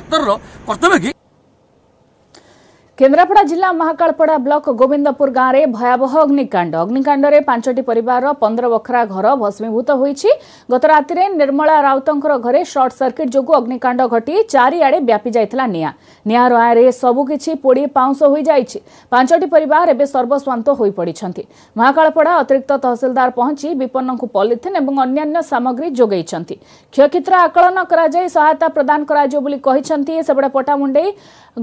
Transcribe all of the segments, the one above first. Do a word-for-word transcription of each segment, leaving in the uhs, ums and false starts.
Tractor कर्तव्य कि केन्द्रापड़ा जिला महाकालपड़ा ब्लॉक गोविंदपुर गांव में भयावह अग्निकांड अग्निकांड में पांचटी परिवार पंद्रह बखरा घर भस्मीभूत होती। गत रात निर्मला राउतर घरे शॉर्ट सर्किट जो अग्निकांड घटी चारिआडे व्यापी जाता निआ निआर आयरे सबुकिछि पोड़ी पाउंस हो जाइछि। पांचटी परिवार एबे सर्वस्वांत हो पड़िछन्ति। महाकालपड़ा अतिरिक्त तहसीलदार पहुंची विपन्नकु पॉलिथिन एवं अन्यान्य सामग्री जोगाइछन्ति। क्षयक्षेत्र आकलन कराई सहायता प्रदान कराइयो बोली कहिछन्ति। सेबडा पटामुंडे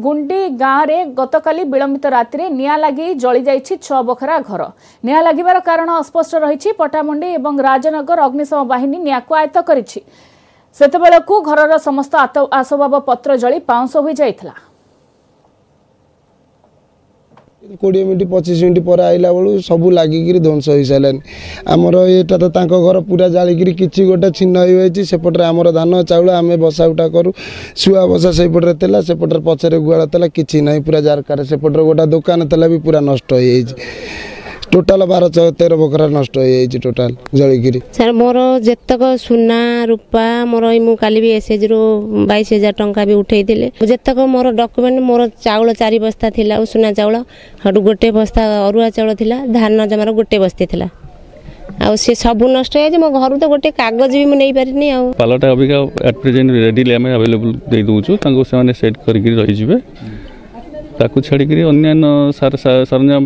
गुंडी गांव में गतकाली विलंबित रातिरे निआ लागी जली जाइछि छ बखरा घर। निआ लागिबार कारण अस्पष्ट रहिछि। पटामुंडी एवं राजनगर अग्निशम बाहिनी निआकु आयत्त करिछि। सेतेबेलकु घरर समस्त आसबाब पत्र जली पाउंस होई जाइथिला। कोड़े मिनट पचीस मिनट पर आइला बेलू सब लगिकी ध्वंस हो सारे आमर यहाँ तो घर पूरा जालिकी कि गोटे छिन्न होपटे आमर धान चाउल आम बसा उठा करूँ शुआ बसा सेपटे था सेपटे पचर गुआल था कि ना पूरा जारकार सेपटे गोटे दुकान था भी पूरा नष्ट हो टोटाल बार तेरह बखरा नष्ट हो टोटाल जलिकी। सर मोर जतक सुना रूपा मोर मु काली भी एसएच रु बाईस हजार टंका भी उठे जतक मोर डॉक्यूमेंट मोर चाउल चार बस्ता थिला उसना चाउल हटू गोटे बस्ता अरुआ चाउल थिला धान जमार गोटे बस्ती थिला आ से सब नष्ट हो मो घर तो गोटे कागज भी मुझे पारिनी आ पालटा अबिका एट प्रेजेंट रेडीली आम अवेलेबल दे दूचु तांको सेट करके रही जबे ताकू छाड़ी करी अन्य सार सरंजाम